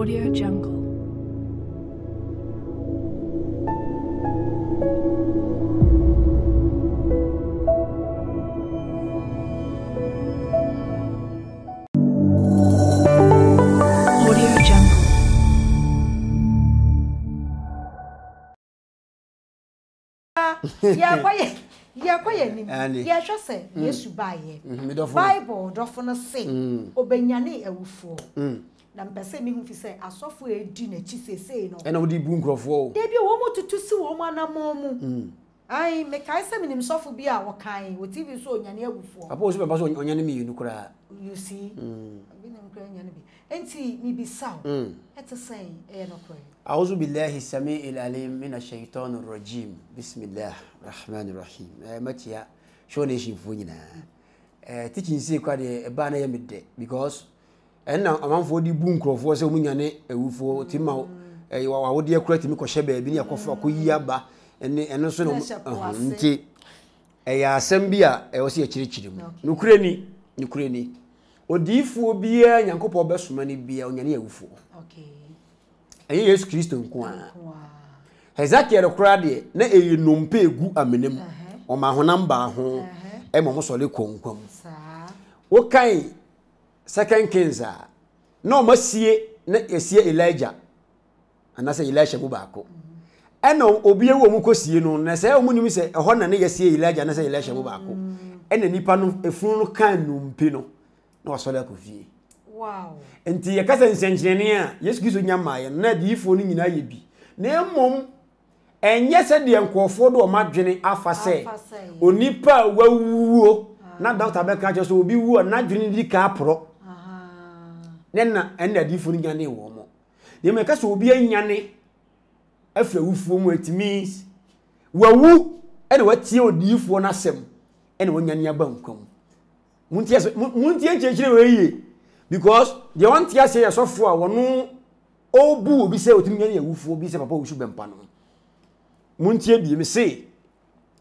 Audio Jungle. Yeah, quiet. Yeah, quiet. Yeah, just say, yes, you buy it. Bible, Dophana say, Obenyani, a woof. Nampese mihu fi say asofo edi na chi sesei no. Ena odi bu nkrofo. De bi wo mo tutu si wo mo anamo mu. Ai me kai se minim sofo bi a wo kan, wo TV so onyane agufo. Apo so be ba so onyane mi yinu kura. You see. Abi na nkura onyane bi. Enti mi bi saw. Eto say e no kura. A'udhu billahi samiil alim minash shaitanir rajim. Bismillahir rahmanir rahim. Matia shone shi funyina. Teaching say kwa de ba na yemde because and now, a man for the boom crop was a winner, a woof or Timau, a would dear credit me coshebe, being a coffee or cuyaba, and no sooner a sembia, I was a chirichim. Nukreni, Nukreni. O deef will be a young couple best money be on your woof. Okay. And yes, Christian Quan. Has that care of crady, nay, you no pay good a minimum on my number home, and almost all the conquer. What kind? Second Kinza. No must see Elijah. And I say Elisha Bubako. And no Obia Womukosino, and I say, Muni say, a honor, and I see Elijah, and I say Elisha Bubako. And a Nipano, a full canum pino. No, so that could be. Wow. And Tia Cassans engineer, yes, Gizu Yamai, and not ye phoning in Ibi. Nay, Mum, and yes, I did uncle Ford or Marjorie Alpha say, O Nipa, well, not Dr. Becker, so be woo and not Juni Di Capro. Nena enda di funi nyane wo mo ne me ka so obi anyane afra wufuo mu etimis wawu ene watie odifuo na sem ene wonyane aba nkwam muntie chechire we ye because they want to say sofo a wono obu obi say otimi nyane wufuo bi say papa wusu bempa no muntie bi me say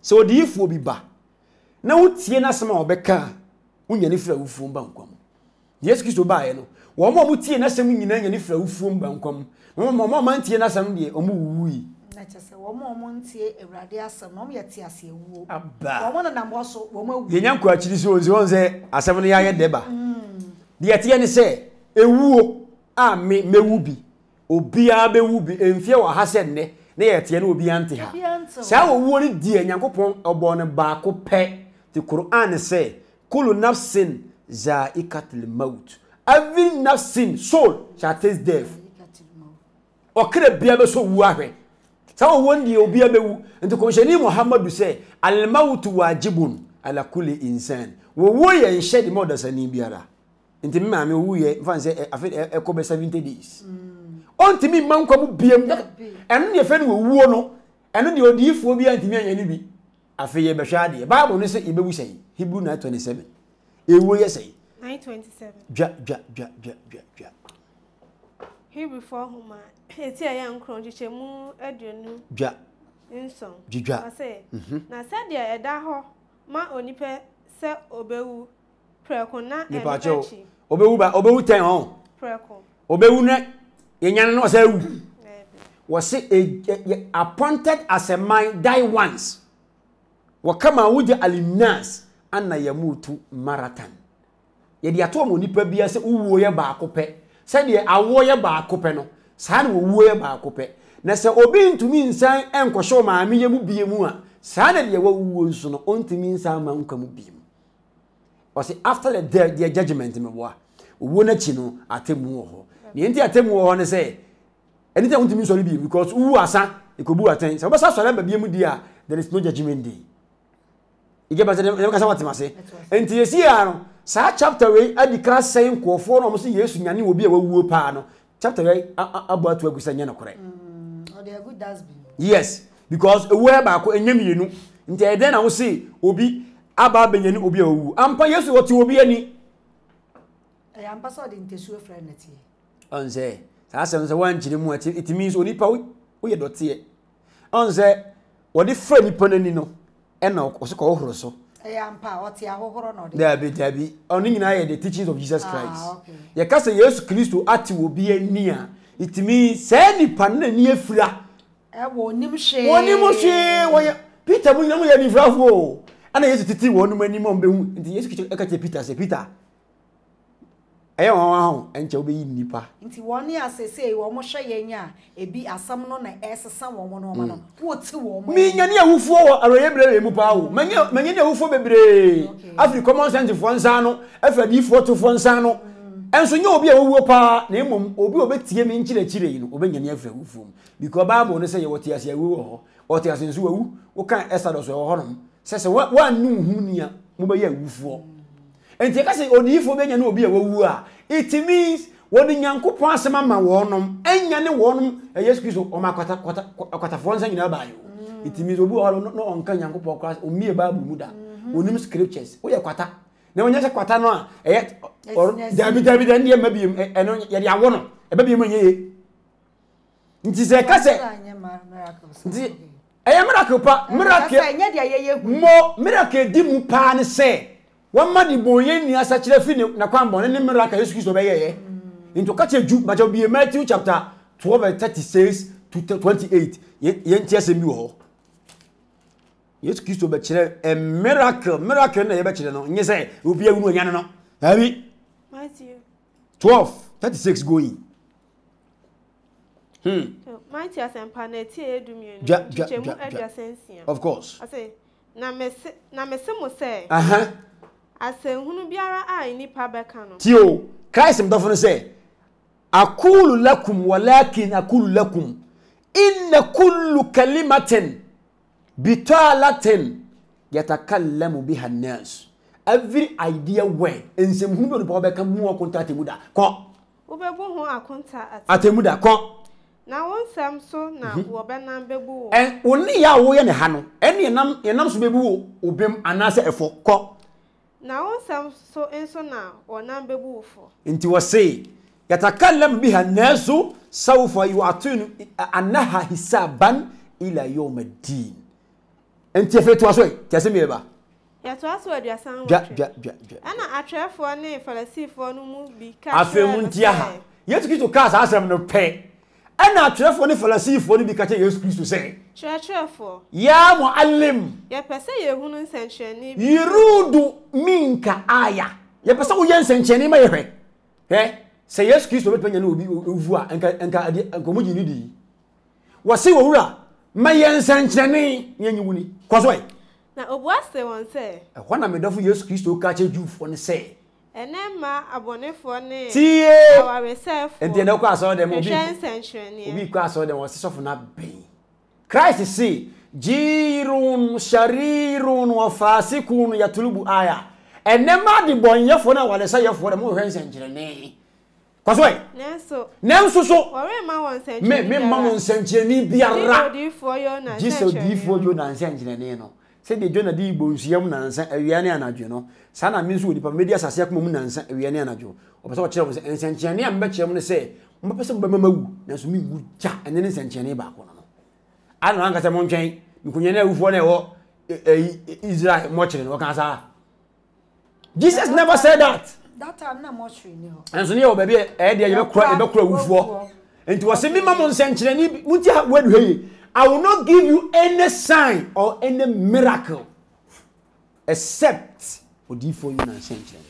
so odifuo bi ba na wotie na sem a obeka wonyane fra wufuo ba nkwam yes kiso ba ye no one more tea and a semi and if you foam bankum. One more moment, and a Sunday, or moo. Let us say one more month, a radias, and mommy at Tiasi. I want an ambosso, one more. The young crutch is on there, a 7 year deba. The Atiani say, a woo, ah, me wooby, O be a be wooby, and fear or hassenne, nay Atian will be anti her. So I will it, dear Yankopon, or born a barco pet, the Koran say, Kulu nafsin, za ikatil maut. Every nursing soul shall taste death. Or could a beaver so worry? So one day, Obiabu, and to commission Muhammad, you say, I'll mount to Wajibun, I'll cool it insane. We and shed the mothers and Ibiara. And to mammy, we fancy a cobe 70 days. On to me, Manco BM, and your friend will warn, and your dear phobia and to me and enemy. I fear Bashadi, Bible, say, Ibu say, Hebrew 9:27. It will say. 9:27. Ja. Here before whom I see a young crunchy moon at your new ja. In song, I say. Now, said there at that hall, my only pair, sir, obeu, precona, departure, obeu, on, preco, obeu, yan was a was appointed as a man die once. What come out with the alimnas and Nayamu to Marathon. Ye dia to mo nipa bia se uwo ye ba akopɛ se de awo ye ba akopɛ no saa na uwo ye ba akopɛ na se obi ntumi nsan enkɔhɔ maame ye mu bie mu a saa na de wa uwo nso no ontumi nsan ma nka mu bie mu ɔse after the death the judgment me boa uwo na chi no atemu ho ne enti atemu ho ne se enti ta ontumi nso bie because uwo asa ekobu aten se obasa sɔre ba bie mu di a there is no judgment day ige ba se ne ka sa watimase enti yesi a no sa chapter we adika sen kwofo no so Yesu nyane obi a wawuo pa no chapter we abatu agusa nyane kore o dey good that's been yes because where ba ko enyam yenu nti e den na wo see obi aba benyani obi a wawu ampa Yesu woti obi ani e ampa so de ntesu afra na tie onze sa se nze wan jiri mu ati it means oni pa wo ye dotie onze wo de fra ni panani no e na wo so ko horo so There be. Only now the teachings of Jesus Christ. You can say yes, Christ to ati will be near. It means any pan and ye fla. I won't even share. One emotion, Peter will never be bravo. And I used to tell one many mom in the execution. I got Peter, say Peter. I am and shall be nipper. Into 1 year, I say, one more shayanya, it be a summon and ask someone woman. What's a woman? Meaning who for a rebel mupow, many who for baby. After common sense of Fonzano, after default of Fonzano, and so you'll be a whopper, name will be obeyed him in Chile, obeying any of whom. Because Bible will say what he has a woo or he has in Zoo, what kind of Estados or Horn says one noon, who may a woo for. And take us only for men and be a wooer. It means what the young could pass a mamma warnum, and Yanni warnum, a yes, or my cataphons and abayo. It means we are not on Kanyanko podcast or mere Babu Muda, Unim scriptures, or a quata. No one has a quatana, yet, or David and dear maybe, and Yadiawanum, a baby money. It is a cassette. I am miracle, miracle, more miracle, dim pan say. One money boy near such a film, Nakambo, and Miracle Excuse Obey. Into catch a juke, but you'll be a Matthew chapter 12:36 to 28. Yet, yes, and you yes, Kiss to Bachelor, a miracle, a bachelor. Yes, I will be a woman. Have it? Matthew 12:36 going. Mighty as and Panetti, do me. Of course. I say, Namesimo say, I say, who be I need Pabacano. Tio, Christ and Daphne say, I cool lacum, walakin, I cool lacum. In the cool calimatin, beta Latin, yet a calam will be her nurse. Every idea way, and some who will Pabacam more contact Muda. Cop. Uberbo, I contact at Muda. Cop. Now one Samson, now Wabanam Bebu, and only Yahoo and Hano, any enums Bebu, Ubim, and answer a folk cop. Now one Samson and so now, or Nambebu for. Into a say, yet I can't let be her nurse, so for you are tuned Anaha Hisaban, Ila Yomedin. And Tiffet was right, Tasimeba. Yet was where your son, Anna, I try for a name for a sea for no movie. I feel Muntia. Yet you to cast us no pay. And I travel for a sea for the catching excuse to say. Travel. Yam alim. Yep, I say your woman sent Chenny. You rude minka aya. Yep, I saw Yan sent Chenny, my head. Eh? Say excuse to what when you will be over and come with you. Was he over? My Yan sent Chenny, Yanuni. Cosway. Now, what's the one say? I want a medal for your excuse to catch a Jew for the say. And then ma abone for ne. Tie. Our reserve. And then no class all them will be. We class all them was so for not be. Christ is see. Jirun sharirun wa fasikun yatulubu aya. And then ma di bonye for na wale say for the more hands and journey. Cause why? Nanso. Nanso so. Ore ma won sentient. Me ma won sentient ni biara. Jesus di for you na sentient ni no. Say the Jonah D. Bonsium Nansen, a Yana Najuno, Sana means with the Pamedia Sasak Mumansan, a Yana Najo, or so children, and Sanchani and Betcham say, Mopasum Bamamu, that's me good chat, and then Sanchani back on. I don't answer Monchain, you can never for Israel Mochin or Casa. Jesus never said that. That I'm not much renewed. And so near baby, I did a cry about war. And to a semi-mamon Sanchani, would you have wed? I will not give you any sign or any miracle except for the for you and sentient.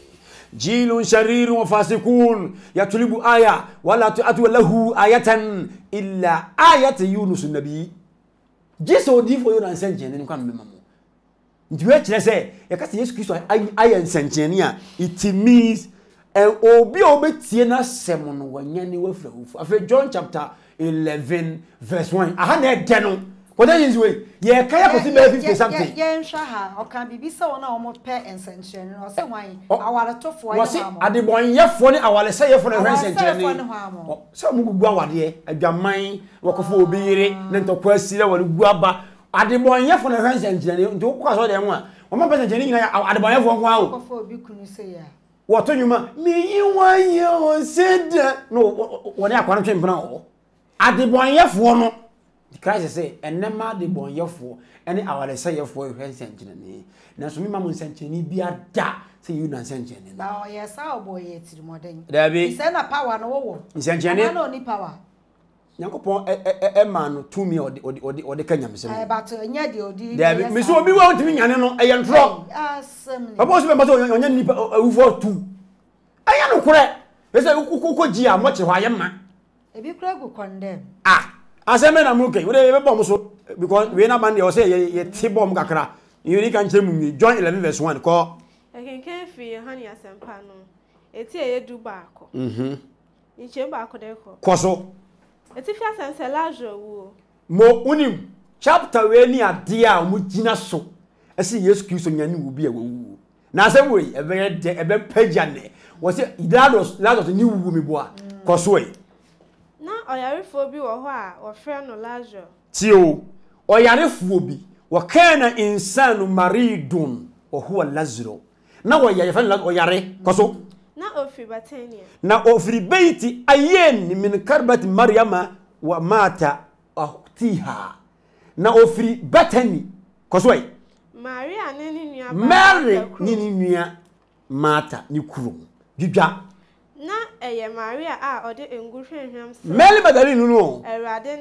Jilun sharirun fasikun yatlubu aya wala ta'atu lahu ayatan illa ayat Yunus nabi. Jesus odi for you and sentient and come memo. It we actually say e ka Jesus Christ ay and sentient ya it means obi obetie na sem no wanyane wafrahu. After John chapter 11:1. I had that. What is way? Yeah, can something? Yeah, Shaha, or can be so on our pair and sentient, or say why our top for was it? I did one year for I will say for the rest and journey. Some will go out here, and your mind, walk of obey, then to pursue the guaba. I did one year for the rest and journey, and do cause all them one. One person, Jenny, I did my one wow. Before you couldn't say, what do you mean? Me, you want said no, what I can't now. At the boy of one, Christ say, and never the boy of four, and our desire for your head sentient. Now, so me, Mamma sentient, be a da, say you non sentient. Now, yes, our boy, it's the modern. There be send a power no war. Sentient, no power. Nyankopon e man to me or the Kenya mission. But nyadi odi. There me so obi want me nyane no e ye ntro. Asem. Papa so be matter onya ni over two. Aya no kure. Be say ukokoji a moche hwa ye ma. E bi kure go condemn. Ah. Asem na muke. We be bom so because we na man dey say ye te bom kakra. You ni kan chemu me John 11:1 ko. E ken fi hani asempa no. Eti e du baako. Mhm. Ni chemba akode ko. Koso. Etifia sense lajo wo mo unim chapter we ni ade a mo gina so ese Jesus Christ nyane wo bi a wo na asem we ebe pagya ne wo se Lazarus ni wo mi boa cause we na oyarefo bi wo ho a wo frɛ no Lazarus ti o oyarefo bi wo kana insanu maridun wo ho Lazarus na wo yare fan oyare cause na ofri baiti ayen min karbat maryama wa mata akhtiha na ofri batani kosway maria nini nua mary nini nua mata ni kuro djwa na eye maria a ode enguhwenhwem se meli badali nuno eraden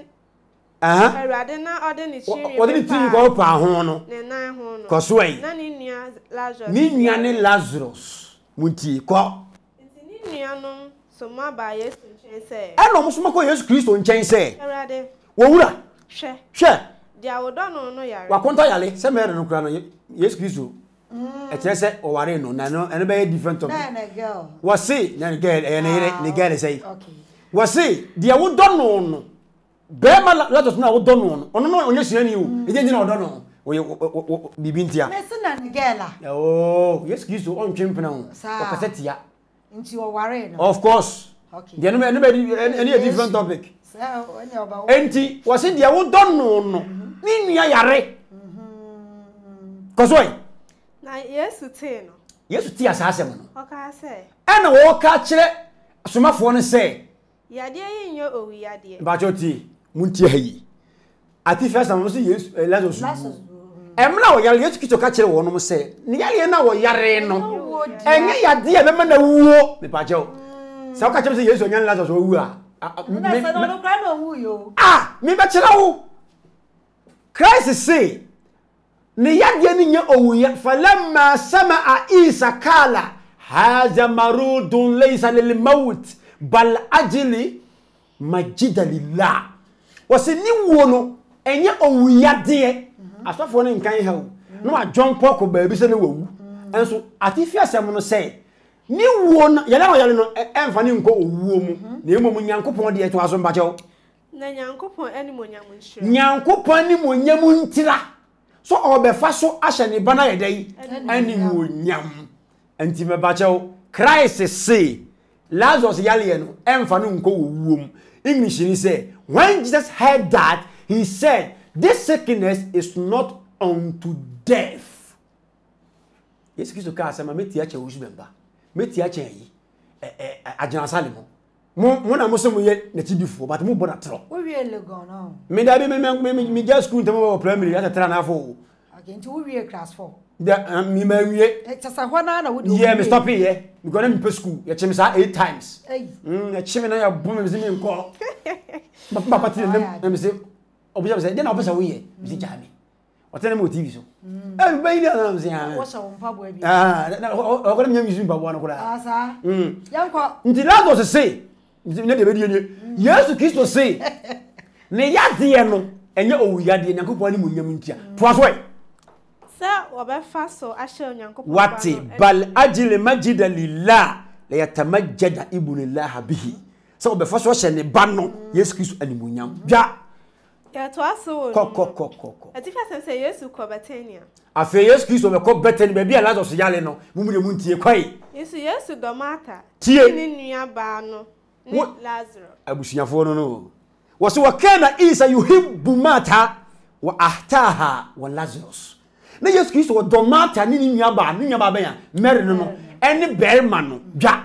aha eraden na ode ni chiri ode ni chiri ko pa ho no ne nan ho no kosway na ni nua Lazarus ni nua ni Lazarus munti ko nianum soma ba Yesu nchen se eno musoma ko Yesu Kristo nchen se erade wo wura hwe hwe dia wodono no yare wa konta yale se mere no kura no Yesu Kristo eche se o ware no na no ene be different of na na girl wo see na girl ene ni girl say okay wo see dia wodono no be ma let us know wodono no ono no onye sua ni o eje ni wodono o bibintia me se na girl a oh Yesu Kristo on champion o kasetia. Of course. Okay. There no any different topic. So enti was it there won don no. Ni nua yare. Koso na Yesu te no. Yesu ti asase mo no. Oka ase. E na wo ka kire asomafo no se. Yade ye nyo owi yade. Ba choti munti hayi. Ati first am so Yesu Lazarus. Emla wo yare Yesu kito ka kire wo no se. Ni yare na wo yare no. Enye ya dia be na wuo me pa jeo se o ka cheme se Yesu nyan Lazarus o wu a ah me be chira wu Christ say ni ya dia ni nyan owu ya falamma samaa isa kala haza marudun laysa lil maut bal ajli majida lillah wasini wo no enye owu ya de asofo ne nkan ha wu no a John Paul ko ba bi se ne wu and so atifia semu no say ni wo na yale no emfa ni nko owuo mu na emu nyankopon de eto aso mba chewo na nyankopon ani mo nyam nshira nyankopon ni mo nyam ntira so obefa so ahye ne bana yedai ani wo nyam anti me ba chewo Christ say Lazarus yale no emfa ni nko owuo mu English ni say when Jesus heard that he said this sickness is not unto death. Yesu Kristo ka asema metia che ojubemba metia che yi ajanasale mo na mo se mo ye na tidifo but mo bona tro wo wie legon no me da bi me just school tamo primary at tra na fo again to wie class 4 da me ma wie e tsa ho na wo do yeah me stop here me go na me school ye chim sa 8 times e chim na ya bo me me nko papa pati na me se obija me se de na obisa wo ye me se jami otene mo tv so everybody na mzi ha wo so mpabo abi na okole mnyam yizu mpabo na kula asa yanko nti Lazarus say ne de be die nie Yesu Kristo say ne yade no enye owuyade nyankopon ni mo nyam ntia to aso e sa wo be fa so ahye nyankopon wati bal ajil majida lillah la yatamajjada ibnillah bihi sa wo be fa so hye ne ba no Yesu Kristo animonyam bia ya to aso ko ati fa se Yesu ko Betania afi Yesu Kristo be ko Betania be bia Lazarus yale no mumure muntie kwai Yesu do Mata ni nua ba no ni Lazarus abusunyafo no no wo se wa kana Isa yuhibbu Mata wa ahtaha wa Lazarus na Yesu Kristo do Mata ni nua ba be ya Mary no ene berma no dwa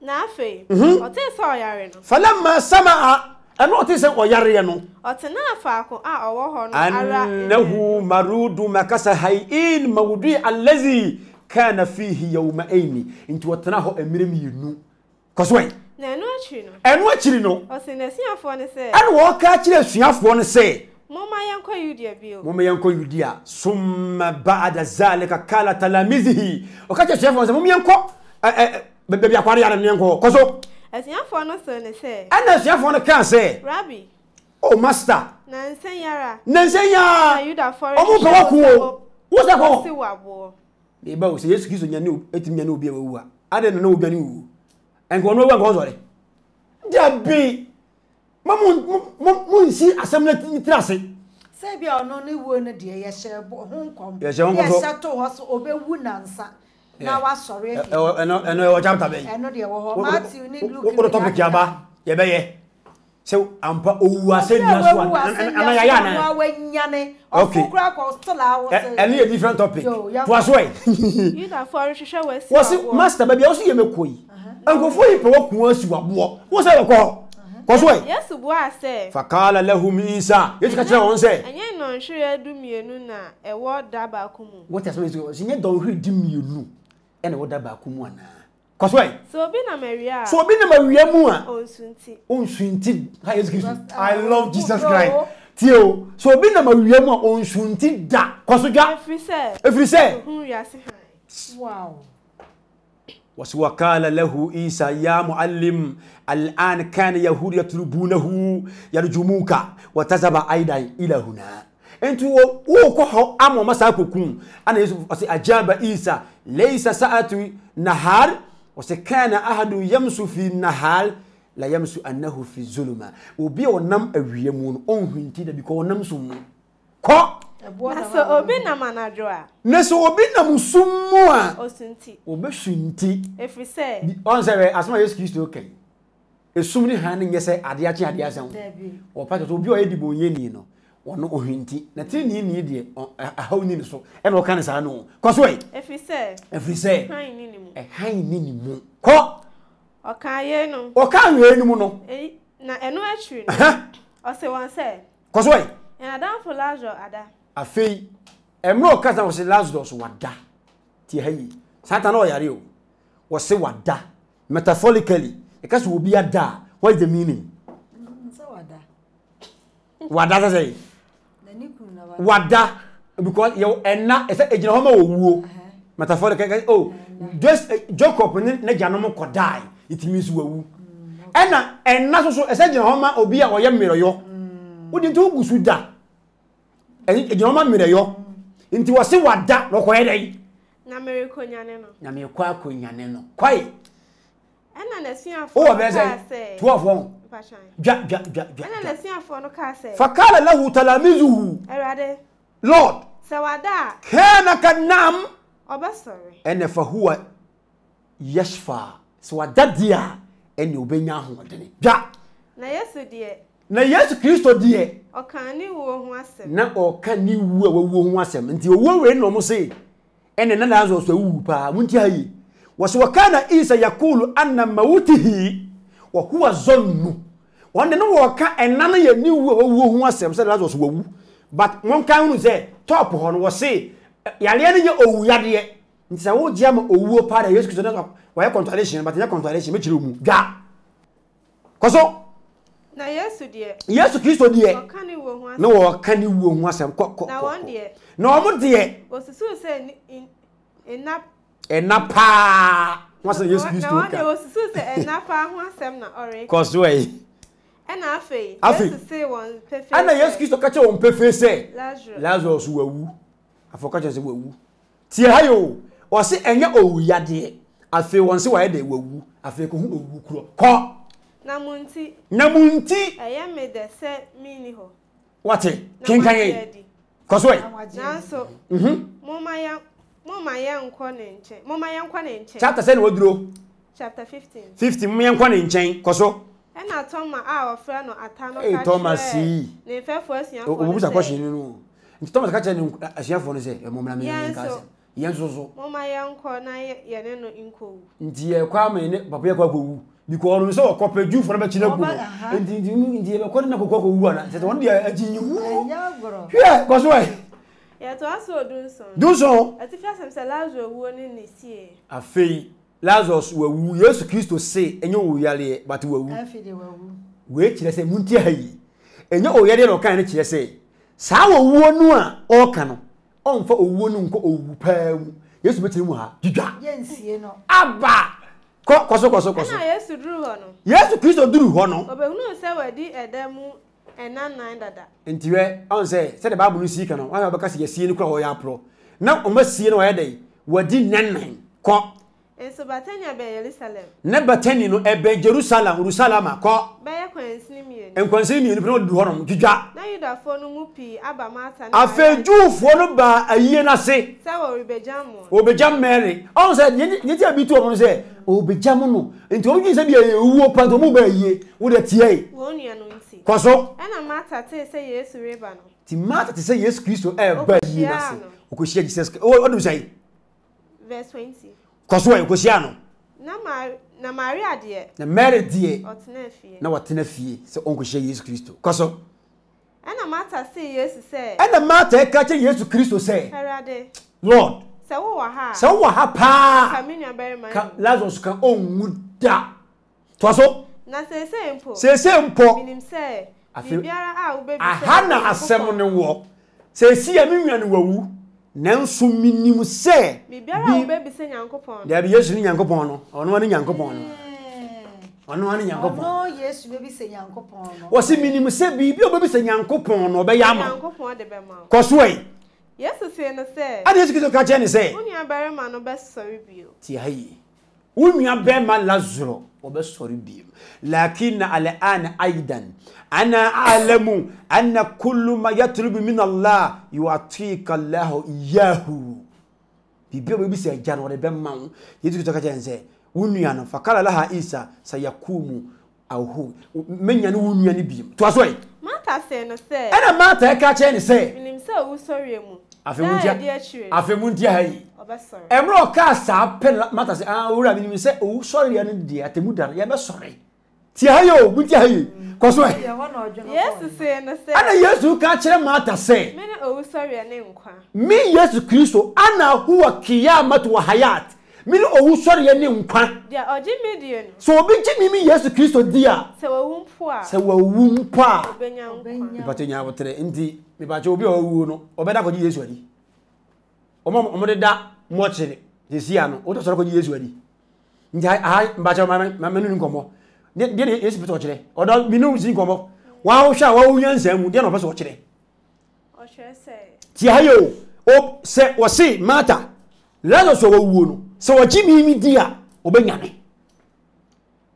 na afi o te so yare no falamma samaa and what is an oyariano? Or Tanafaco, our and who Marudu Macassa Hai in Maudi and Lazzy can a fee he, Yoma Amy, into a Tanaho and Miriam, you know. Cosway, And what you know? And walk at you have one say. Mama yanko yudia bio. Mama yanko yudia. Summa baada zalika kala talamizihi. Okache chefo nse mama yanko. Baby akwari yana yanko. Koso. Asiafo no so ne say. Ana asiafo no kan say. Rabbi. Oh master. Nanseyara. Nanseyara. Yuda for. Omo ko wakuo. Wo se ko. Si wabo. Be ba o se Yesu Kristo nyane o etim nyane obi awu a. Ade no na obi anu. Enko no wa enko zore. Dabi. Mamun si assembly tracé. Say be ono ne wo ne de ye shebo honkom. Ye shato ho so obewu nansa. Na wasori afi. Eno e chapter be. Eno de wo ho. Matthew ni Luke. Wo topic ya ba. Ye be ye. Se ampa owu asenia so ana ya ya na. Wa nyane. Ofukura ko stola wo se. Eno e different topic. To aswe. You da for hwehwe we si. Wo si master ba bia wo so ye mekoyi. Enko fo yi pe wo kun asiwa bo. Wo se wo ko. Yes, boy, say. Fakala lehumisa. You catch on say. And you know, sure you do me na a word dabakumu. What has been going on? You don't read me, you know, and a word dabakumu. Cosway. So been a Maria. So been a Maria Mua. Oh, Swinty. Oh, Swinty. I love Jesus Christ. Tio. So been a Maria Mua. Oh, Swinty. Da. Cosway. Every say. Every say. Wow. وَسْوَقَالَ لَهُ إِيسَى يَا مُعَلِّمْ الْآنَ كَانَ يَهُودِ يَطْلُبُونَهُ يَرْجُمُوكَ وَتَذَهَبَ أَيْدَاكَ إِلَى هُنَا أَنْتُ وَكُوهُ أَمْ مَسَاكُكُمْ أَنَا أَجَابَ إِيسَى لَيْسَ سَاعَةُ نَهَارٍ وَسَكَانَ أَحَدٌ يَمْشُو فِي النَّهَارِ لَا يَمْشُو أَنَّهُ فِي الظُّلُمَاتِ وَبِيَ وَنَمْ أَوِيَمُونَ أُنْهِنْتِي دَبِكَ وَنَمْ سُمُّ كَ Naso obina manadroa. Naso obina musumwa. Osunti. Obesunti. If we say. The answer as my excuse to okay. Esumni handing yese adiachi adiazan. Debi. O pato to bi o edi bonye ni no. Ono ohinti. Na tin ni ni de ahaw ni so. E no kan sa no. Koso e. If we say. If we say. Hain ni mu. E hain ni mu. Ko. Okan ye no. Okan we ni mu no. E na eno atwi no. O se wan say. Koso e. Na dan for Lazarus ada. Afei emro kasa wo se Lazarus wada ti hayi satan o yare o wo se wada metaphorically because wo be ada what is the meaning so wada say wada because you enna e say ejina ho ma wo wuo metaphorically oh just Jacob ne janom ko die it means wo wu enna so e say ejina ho ma obi a wo ye meroyo wo di to gusu da Ejoma mireyo nti wose wada lokoye dai na merekonyane no na mekwa akonyane no kwai ana na siafo o be say 12 ja ana na siafo no ka say fakala lahu talamizuhu erade lord sawada kana kanam obasore ene fahuwa yashfa sawada dia ene obenya hodene ja na yesu die na Yesu Kristo die okani wo ho asem na okani wo ho asem nti wo we no mo se ene na Lazarus wu pa munti ayi waswakana Isa yakulu anna mautihi wa huwa zannu wonde no wo ka enna na ye ni wo ho asem se Lazarus wu but won kan hu se top ho no wo se yale ne ye owu yade nti se wo dia ma owu pa da Yesu Kristo na wo ye contradiction but ya contradiction me chiru mu ga koso na Yesu die Yesu Kristo die okani wo ho asem na wo okani wo ho asem kokko na won die na omo die osusu se enap enapa wo se Yesu Kristo ka na won osusu se enapa ho asem na ore cause way ena afei Yesu se won pefe ana Yesu Kristo ka che won pefe se Lazarus wo wu afoka che se wo wu tie hayo wo se enya owuyade afei won se wa de wo wu afei ko hu owu kro ko Namunti. I am made the set miniho. What it? King Kanye. Cosway. So, Moma Yanquan in chain. Chapter 10 would do. Chapter 15. 15 Yanquan in chain, Coso. And I told my hour friend at Tano. Thomas C. They fell first. Who was a question? Thomas Catching as your phone is a moment. Yes, so. Moma Yanquan, I yaneno in cool. Dear Kwame, Papa. Because we saw a couple of you from Chinook, and the according to Cocoa, that one day I did you. Yeah, that's why. Yet also do so. Do so. At the first time, Salazar warning this year. A fee. Lazarus were yes Christ to say, and you yale, but we will wait, let's say, Muntiahi, and you yale or can't say. Sawa wonua, or canoe, on for a woman go pale, yes, but you are, yes, you know, Abba, Cosso, yes, to Drew Honor, yes, to Christ or Drew Honor, but no, Sawa did a demo and none that. And Tire, I say, said the Babu Sikano, I have because you see in Croyapro. Now, almost see no headache, what did none. And so Batania by Jerusalem. Never tenu a Jerusalem, Rusalama, call by a coincidence. And continue to do one. Now you da for no mupi, Abba Martin. I feel you followed by a year and I say, Sour Bejamo, Obejam Mary. Oh, said Nitia Bitu, say, Obejamo, and told you that you open the mobile with a tea. One year, Cosso, and a matter say yes to Rebano. The matter to say yes, Christo, a bad year. Okosia says, oh, what do you say? Verse 20. Cosway, Cosiano. Na Maria dear. Na Mary dear. Or Tenefi. Now what Tenefi, so Uncle Jesus Christo. Cosso. And a matter say yes to say. And a matter catching yes to Christo say. Lord. So what happened? Camina Berman. Lazarus can own Muda. Twasso? Na say simple. Say simple. Minim say. I feel I had not a sermon walk. Say, see a million woo. Nansu minimu se bibia baby se nyankopon da bi yesu nyankopon no ono ani nyankopon no ono ani nyankopon no yesu baby se nyankopon no wo se minimu se bibia baby se nyankopon no be yama nyankopon de be ma koswe yesu se no se ade yesu kizo ka che ni se unia berema no be sori bio ti hayi unia berema lazuro obe sori bio lakinna al'ana aidan ana alamu anna kullu ma yatlubu min Allah yu'tika Allah iyahu bibi obi se jana ode be ma wo yetu kutoka jense wunua no fakala laha isa sayakumu ahu menya no wunua ni biem to aso e mata se no se ana mata e ka che ni se minim se wo sori emu afemundia hayi obe sori emro ka sa pen mata se ah wura minim se wo sori ya ni dia temudara ya be sori ti hayo mundia hayi Koso e. Yesu se na se. Ana Yesu ka kire mata se. Me na owu sori ne nkwa. Me Yesu Kristo ana huwa kiyamat wa hayat. Me na owu sori ne nkwa. Dia oji me die no. So obi ji me Yesu Kristo dia. Se wawu mpo a. Se wawu mpo a. Obenya nkwa. Ibato nya abotre ndi me ba je obi owu no. Obeda ko Yesu ali. Omo de da mo chire. Yesi ano. Oto sori ko Yesu ali. Ndi ai ba je ma menu nkomo. Did it put it? Or don't be no zincomo. Wow, shall all young Sam, then of us watch it? Or shall I say? Tiayo, oh, say, or say, Mata. Let us all wound. So a Jimmy, dear, Obenyani.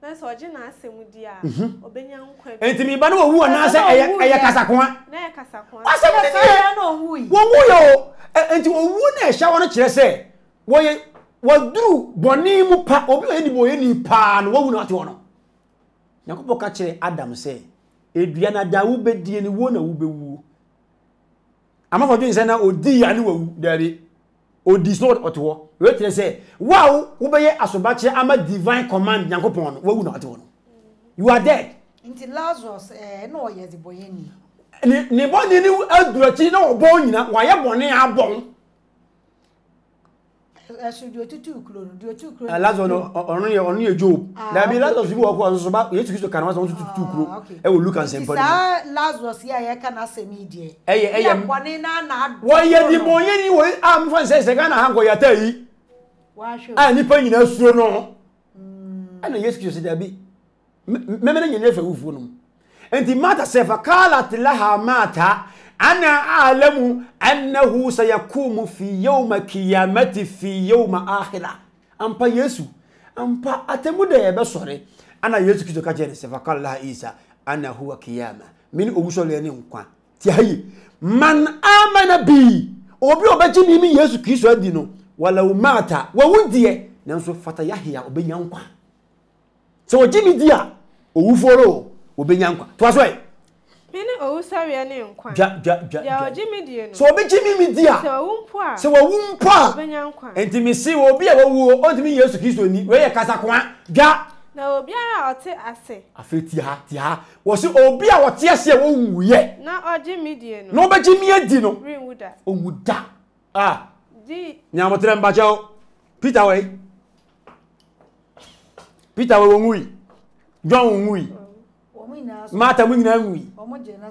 That's what you ask him, dear. Obenyan. And to me, but who are not saying a Casacua? Nay, Casacua. I know who you and to a wound, shall I say? What do Bonimu Pap or any boy any pan? What would not honor? Nyakobo ka kire Adam say Adriana da wo bedie ni wo na wo bewu amafo dwen say na odi ya ni wo dare odi so otwo we tire say wow wo be ye asoba kire ama divine command Nyakobo no wo na otwo no you are dead until Lazarus no ye di boyeni ni boni ni adurachi na obo nyina wa ye boni abon asu do two clone Lazarus on your job na be Lazarus bi wo ko so ba Yesu Kristo kan wa so two clone e wo look and say body Lazarus ya ye kan asemi die e kwani na na wo ye di mo ye ni wo am fan say kan na hanko ya tai wa show ah ni pa nyina suro no ana Yesu Kristo da bi me na nyina fa wufu no enti mata se fa kala laha mata Ana alamu annahu sayakumu fi yawma qiyamati fi yawma akhirah ampa Yesu ampa atemude ebesore ana Yesu kizo ka jere sefakalla Isa ana huwa qiyama min obusole ne nkwa ti ayi man amana bi obi obaji mi Yesu Kristo adi no wala umata wa wudie nanso fata yahia obenya nkwa so oji mi dia owuforo obenya nkwa to aso e o usawia ne nkwa ja ogimidie no so obigimidia se wawumpo a obenya nkwa enti mi si obi a wawu ontimi Yesu Kristo ni we ye kasa kwa ja na obi a ote ase afeti ha ti ha wo se obi a ote ase wowuye na ogimidie no no obigimiadi no rinwuda owuda ah di nyamotrem bachao Peter wey Peter wongui, John wongui, Martha wongui.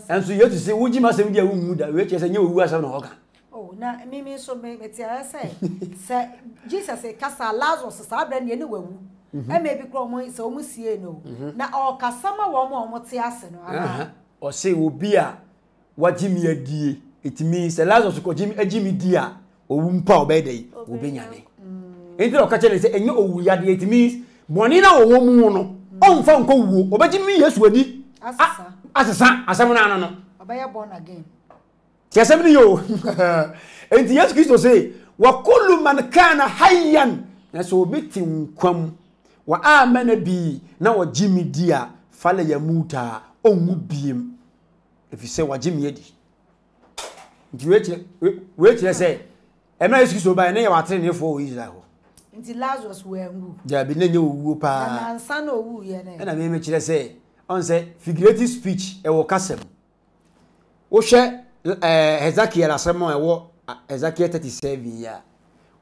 And so you have to say, "Would you must be a woman that which is a new woman on organ?" Oh, now me so make say, Jesus say, "Casta Lazarus is a brand new woman." And maybe Cromwell is almost here no. Now all Casama woman what he has no. Or say, "Will be a what Jimmy a dear." It means the Lazarus could Jimmy dear or womb power by day will be yanny. Instead of catching it, and you know, it means Bonina or Womono, on phone call woo, obey me as wedding as a son, as someone I know. Obey a born again. Tiasemini yo, and the ask to say, Wakulu mancana high and so beating quam. Wa ah mena be now a Jimmy dear, Fale Yamuta, oh, would be him. If you say what Jimmy Eddie. Wait, let's say. I'm not excuse to buy any of our training for Israel. Until Lazarus were woo. There have been no whoop and son or woo, and I may say, on the figurative speech, a walkassem. Osha Hezekiah as someone I walk Hezekiah 37 years.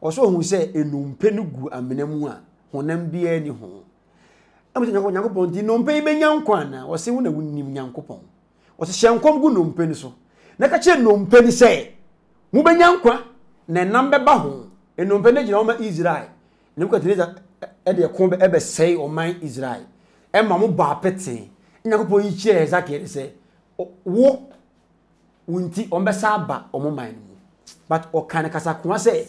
Or so who say, a numpenugu and menemua, who nem be any home. I'm going to go upon the numpay men young quana, or say when I wouldn't name young coupon. Or the shankom good numpenso. Nakache numpeni say, Mubenyankwa, ne number bahu, and numpene Joma Israel. Look at this at the combe ever say or mine Israel. And Mamuba petty, Napo each year as I can say, Walk Winti on Besaba or mine. But O Kanakasakuma say,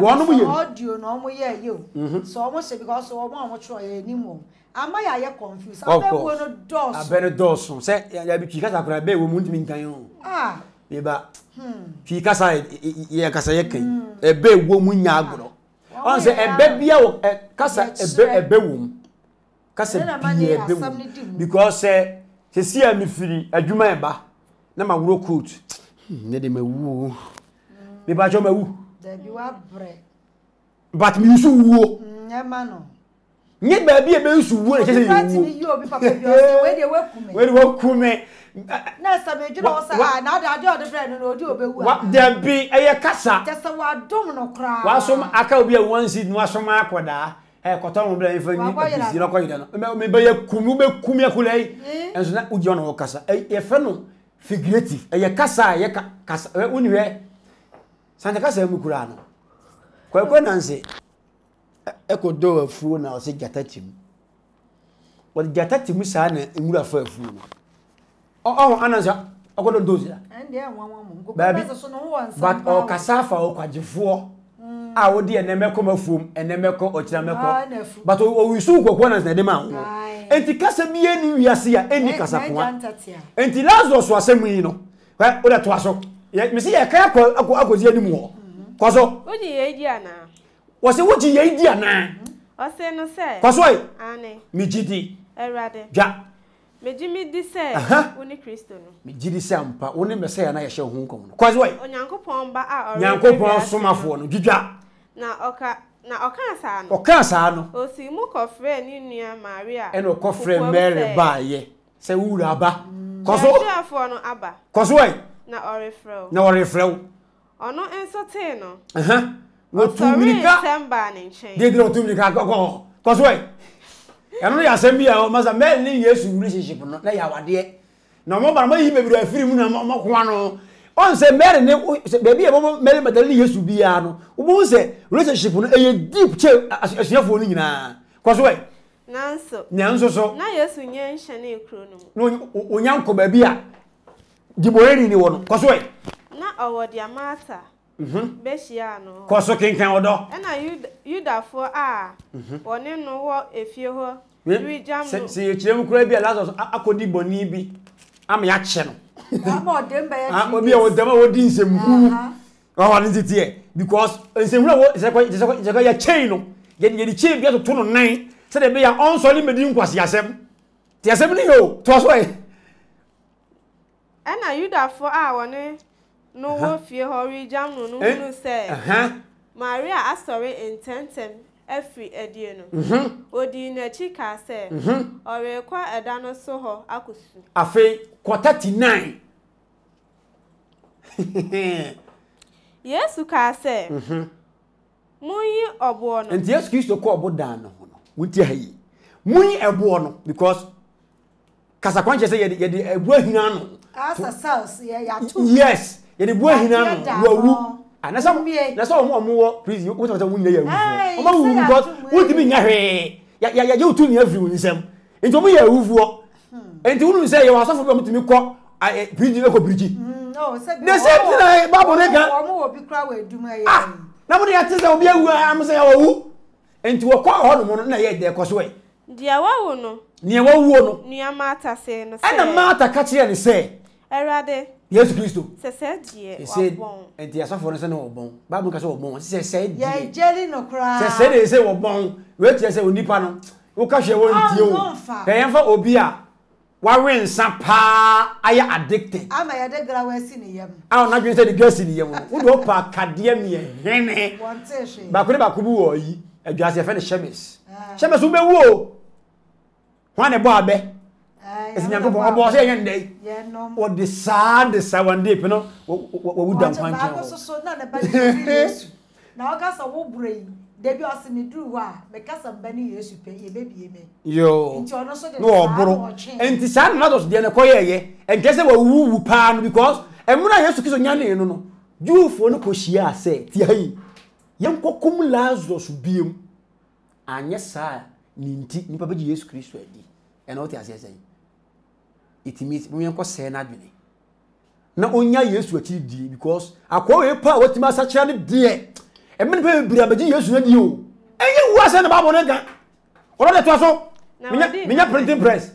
One we heard you no more you. So almost because so one much anymore. Am I confused? I better dorsum. Say, I be Chicago, I be woman in Tayon. Ah, Eba Chicasa Yakasayakin, a be woman Yagro. On the Ebebia, a cassa, a bewom. Cassa, a bewom. Because, say, she see a mifri, a Jumaba. Nama will coat. Nedime woo. Beba Joma woo. There you are bread. But me so woo. Nemano. Yet, baby, a baby, you will be what there be a cassa, just a word domino cry. While some Akabia once in Wasomaquada, a cotton blame for you, maybe a Kumube Kumiakule, and not Ujon or Cassa, a fellow figurative, a cassa, a cassa, unwe Santa Casa Mukurano. Quite good, Nancy. Echo do a fool now, say Gatatim. What Gatatim is an Mura for a fool. Oh, Anna, I got a dozer. And there one woman, but or Cassafa or Quadrifor, our dear Nemeco of whom, and Nemeco or Chameco, but we soon go one as the demand. And the Casamia, we are see any Cassapuan, and the Lazarus was a mino. Well, that was so. Yet, Missy, I can't go any more. Coso, what the idea now? Was it what the idea now? I say no, sir. Cosway, Annie, Mijiti, a rather. Ja, Mijimi disay, only Christian. Mijidi Sampa, only Messiah and I shall home. Cosway, on Yanko Pomba, or Yanko Pom, Somaphone, Gija. Now, Oka, now Ocasan, Ocasan, O Simu Coffre, Nunia Maria, and Ocoffre Mary by ye. Say, Uraba, Coso for no Abba. Cosway, now Orifro, no Orifro, or no Ensorteno. What did not do go. Cause why? And we are sending our mother many years in relationship, not lay our dear. No more, maybe a few more. On say, Mary, baby, a woman, Mary, but the years to be ano. Who say relationship a deep chill as your phone in a cause why? Nanso, Nanso, so now yes, we yan shiny chrono. No, Unyanko, baby, the boy, anyone, cause why? Not our dear master. Bessiano. Cosso King Canada. And I you that for ah. Or no what if you were. We jam see a chim crabby a lot of Akodi Bonibi. I'm your channel. I'm going to be a demo. Oh, is it here? Because it's a row is a chain. Getting the chain gets a turn on 9. So they are on solid medium was Yasem. Tiasemini ho, twas way. And I you that for our name. No fear hurry jam no no say. Maria asori intentem every ediano. Odi na chika say. Ore kwa edano so ho akusu. Afi 39. Yesu ka say. Muyi obo no. And the excuse to call obo dan no. Wunti hayi. Muni ebuono because Kasakwanche say yedi ebuohina no. Asa sales ya too. Yes, yedi ebuohina no wawu. Na so omo please what about wunye ya wu. Omo wu because what be nya hwe. Ya you too near every nsem. Nti omo ya wufuo. Nti unu say ya wasofo be mutimi kọ bridge na kọ bridge. No, say be. They say na babu ne kan. Omo obi kra we dum aye. Ah, na mo dey ati say obi awu am say awu. Nti wo kọ ho no mo na ye dey kọ so e. Dia wawo no. Nia wawo no. Nia mata se no se. Ana mata ka kire ni se. Erade. Yesu Kristo. Se die wabon. Enti asafo no se no wabon. Bible ka se wabon. Se die. Ye jeli no kra. Se dey se wabon. We tie se onipa no. Wo ka hwe wo ntie o. Ye yemfa obi a wa we nsa pa aye addicted. Ama ye de gra we si ni yem. Ah na dwen se de gra si ni yem. Wo do pa kadea mi hene. Wante hwe. Ba kure ba kubu oyi. Adwase fe ne chemis. Chemis wo be wo. One about be. It's not about saying day. Or the sand, the seven deep, you know. What would that punch? Now, cast a wool brain. They asked me to why, because of Benny, you should pay a baby. Yo, no, bro, and the sand matters the Anacoya, and guess they were woo pan because, and when I have to kiss on Yanni, you know, you for no Cosia say, Tiahi, young Cocum Lazarus beam. And yes, sir. Ninti ni papa Jesus Christo edi and what as say it means we nko say na dwene na onya Jesus achi di because akwa we pa what ma sacha ne de e me pa bibira be Jesus na di o enye wu asa na babo na ga oro de to so menya printing press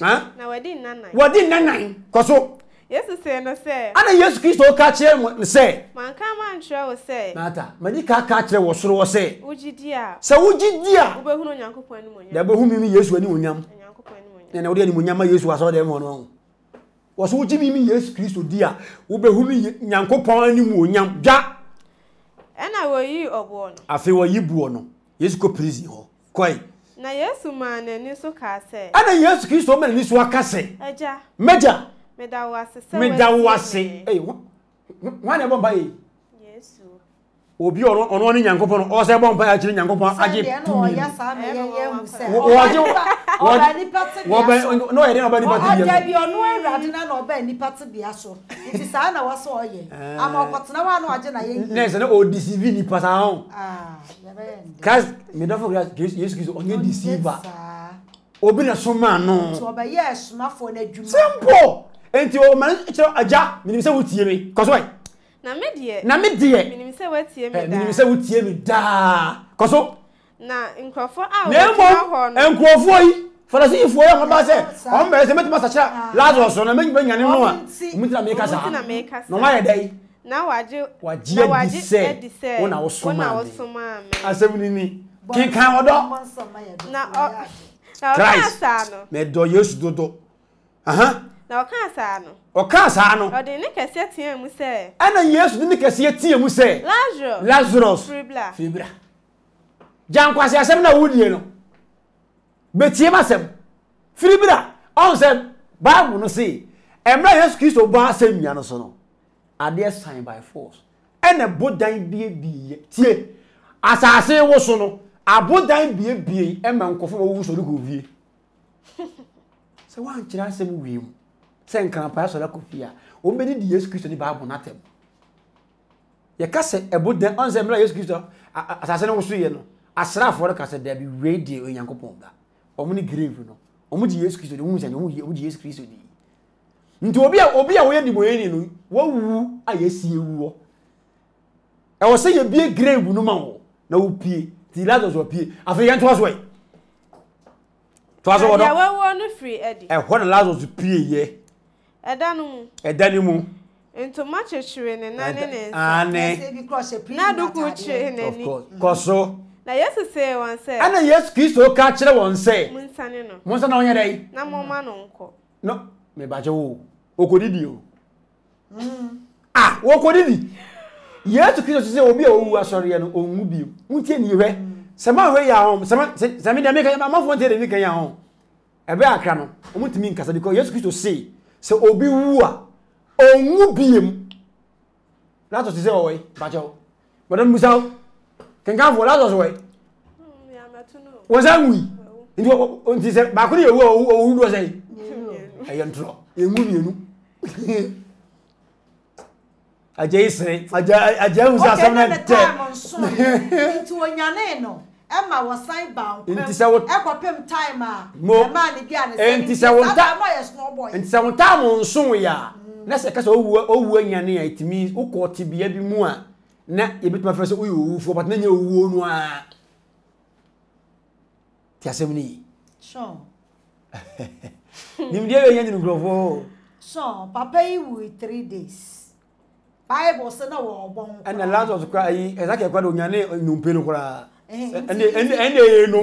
ha na wadi nanan koso Jesus say no say ana Jesus Christo ka che mo say man ka man try we say mata mani ka ka che wo soro wo say ugidi a wo behunu nyankopon ani monyam da behunu mi Jesus ani monyam nyankopon ani monyam na wo de ani monyam ma Jesus aso de mo no wo so ugidi mi Jesus Christo dia wo behunu nyankopon ani monyam ja ana wo yi obo no afi wo yi buo no Jesus ko prison ho koi na Jesus man ani so ka say ana Jesus Christo man ani so aka say aja meja Medawase. Hey, one a bomb. Yes, sir. Obi on one in Yankopo, or seven by Ajin Yankopo. Yes, no, I don't know. Enti o man chiro aja minim se wutie me koso ai na me die minim se wutie me da koso na nkrofo a wo no nkrofo yi farasi ifo ya mba se on be se metima sachira Lazarus na me nyane no a mutina me kasa no ma ye dai na waje edise wona wo soma asemi ni kin kan odo na o me do Yesu dodo na o ka sa no o de ne kese tie mu se ana Yesu de ne kese tie mu se Lazarus fibra jan kwase asem na wudie no betie masem fibra on se Bible no se emra Yesu Kristo ba asem nya no so no ade sign by force ene bodan bie tie asase wo so no abodan bie ema nkofo wo so riko vie se wan kira asem wiem sen kan pa so la kofia o be di Jesus Christo ni Bible na tem ye ka se ebo den onse mra Jesus Christo asase no so ye no asrafo re ka se da bi radio Onyankopon da o mu ni grave no o mu di Jesus Christo de hunse o di Jesus Christo di nti obi a wo ye di moye ni no wo wu ayesi ewu e wo se ye bi grave no ma wo na wo pie ti Lazarus wo pie afi ye nto so we to aso wo do wo no free edi e ho na Lazarus pie ye Edanum. Into much a chewing and nanny cross a Cosso. Now, yes, I say one say, and yes, Christo catch one say, Monsanino. Monsanino, day. No more man, uncle. No, me bajo. Ocodidio. Ah, Ocodidi. Yes, Christo say, Obio, who are sorry and Omubi. Mutin, you were. Some way home, some in America, my mouth wanted to make a home. A bear cram. Mutin Casadico, yes, Christo say. So obi wua onwu biem na to se owe bajo madam musao kan kan vola do so we ya matunu wazanwi Emma was signed bound. And they no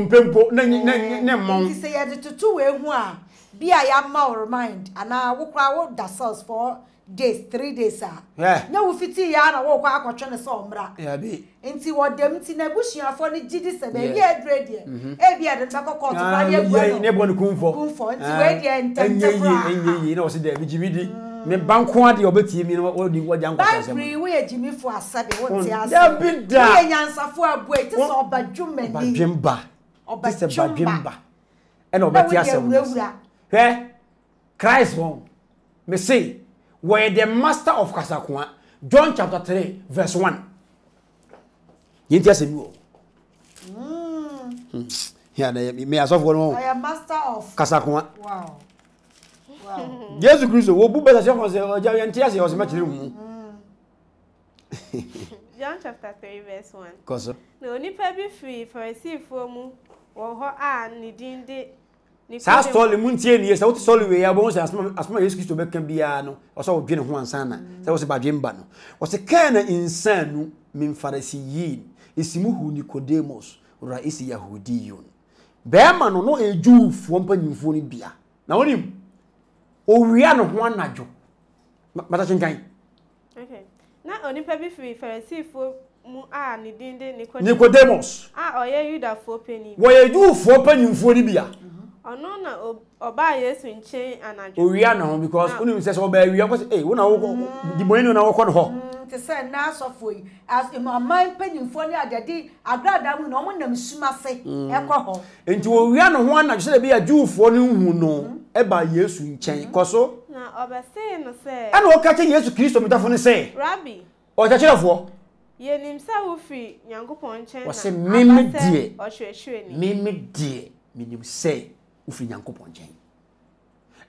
pimple, none. Say added to 2 1. Be I am our mind, and I walk out the sauce 4 days, 3 days, sir. No, if it's yarn, walk out trying to sombra. And see what them in a bush, you are for the GDs, and they had radio. Every other taco called never for and you know, said the me bankwadi obetimi no odi wajan kwasa me. Ba we e jimi fo asade wo ti asa. Ya bi da. E nyansafo abu e ti so badwumani. Badwimba. Obadwimba. E no beti asa wo. He? Christ won. Me say, were the master of Kasakoa. John chapter 3 verse 1. Yenti asa mi wo. Ya na me asofo won. I am master of Kasakoa. Wow. Jesus Christ, we put better on the Giants. He was much room. John chapter 3 verse 1. Cause no nipa be free for a sinful mu or her and needing the. Sa story muntie ni, sa uti story we abon se asma Jesus Christ obeka bia no. Oso odwe ne ho ansa na. Sa wose badwe mba no. Wose kan na insanu min farisiyin. Isimu hu Nicodemus, rais Yahudiyun. Be ma no no eju fo mpanyimfo ni bia. Na wonim Oriano Juanajo. Okay. Now only Pebby free Pharisee for Mua Nidinde Nicodemus. Ah, or you that 4 penny. Why you 4 penny for Libya? Or no, or buy yes in chain and Oriano because only says obey we are the bueno now called home. To send Nas of we as in my mind penny for the other day. I glad that we no one them smassy alcohol. And to Oriano one, I should be a Jew for you know. Eba Yesu nchen koso na obese no se ana o kache Yesu Kristo mitafo ne se Rabbi o tachirafo ye nimsa wo fi Nyankopon nchen na o se mimedie o hwehwehni mimedie minim se wo fi Nyankopon nchen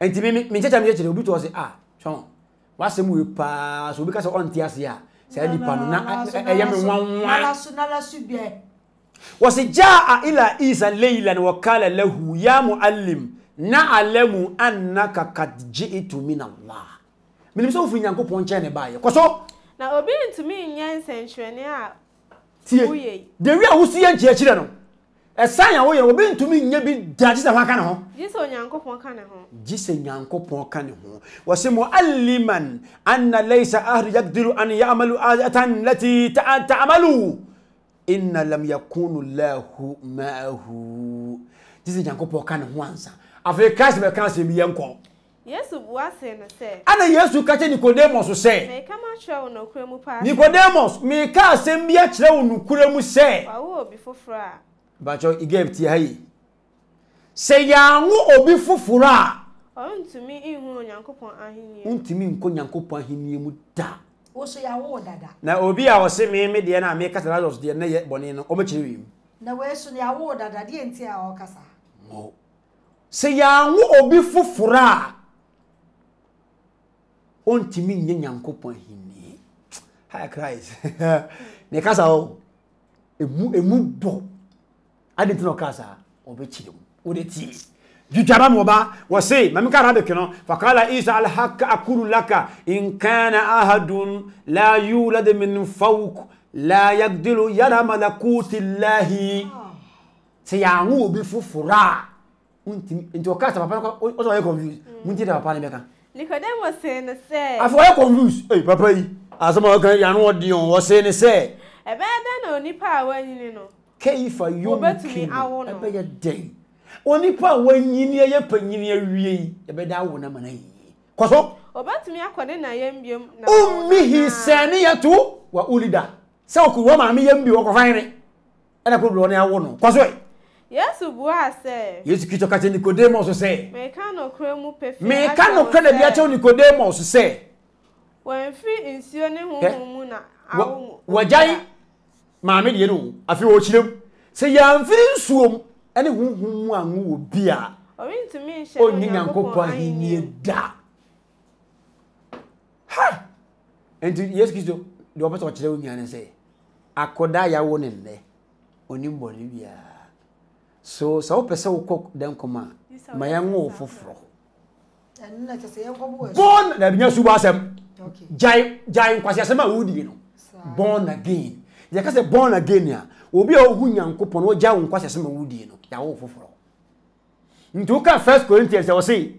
enti mi chacha mi chele obi to se ah chon wasem we pa so obi ka se onti ase a se adipa no na eye me nwanwa na la subie wo se jaa ila isa leila na wakala lahu ya muallim na alemu annaka kadjiitu min Allah minimso fu Nyankopon nche ne baaye koso na obi ntumi nyen senhwene a uye de wi a husi ye nche no esan ya wo ye obi ntumi nye bi daji sa haka ne ho jise Nyankopon ka ne ho jise Nyankopon ka ne ho wasimu alliman anna laysa ahri yaqdiru an ya'malu ajatan lati ta'amalu inna lam yakunu lahu ma'ahu jise Nyankopon ka ne ho ansa After Christ be cancer be yanko. Yes, what saying say. Ana Yesu ka che Nicodemus say. Me ka ma hwe wo nokure mu pa. Nicodemus, me ka asem bia kire wo nokure mu say. Wa wo obi fofora. Ba cho I gave ti hayi. Say ya wo obi fofora. Ontumi ihu Nyankopon ahenie. Ontumi nko Nyankopon ahenie mu da. Wo so ya wo dada. Na obi a wo se me de na me ka Lazarus de na ye bone no. O me kire wi. Na we so ya wo dada de enti a o kasa. Mo Se ya nwo obi fufura ontimi nye Nyankopon hini ha Christ ne kasa o emu bo adinti no kasa obi chidum ode ti jujaba mo ba wo se mami ka rabe kino fakala isa al haqq aqulu laka in kana ahadun la yulad min fawq la yaqdilu yara malakuti llahi se ya nwo obi fufura into a cast of papa, what are you confused? Munted our Panamaka. Nicodemus saying the same. I forgot confused. Hey, papa, as a mother, you know what Dion was saying the same. A bad no nipa when you know. K for you bet me, I won't obey a day. Only power when you near your penny, a bed I won't money. Cosso? About me, I couldn't. I am you. Oh, me, he's sending you too. What Ulida? So could one mammy and be over fine. And I could run our one. Cosway. Yesu buase. Yesu kicho kati Nicodemus ose. Mekano kremu biacho Nicodemus ose. Wenfi insione humu na awu. Wajai maame de no afi wo chirem. Se yanfi nsuom ene humu anu obi a. Orintimi nche. Onyankopo ahini da. Ha. Enti Yesu kicho de obato wo chirem nyane se. Akoda yawo ne ne. Onimbo ne bia. So saw person who cook them come. My young wolf for. And let us say, born the new subasem. Giant Quasiasama would you know. Born again. You can say born again. Ya will be a Hunyan coupon or Giant Quasiasama would you know. Your wolf for. Into First Corinthians, I will say,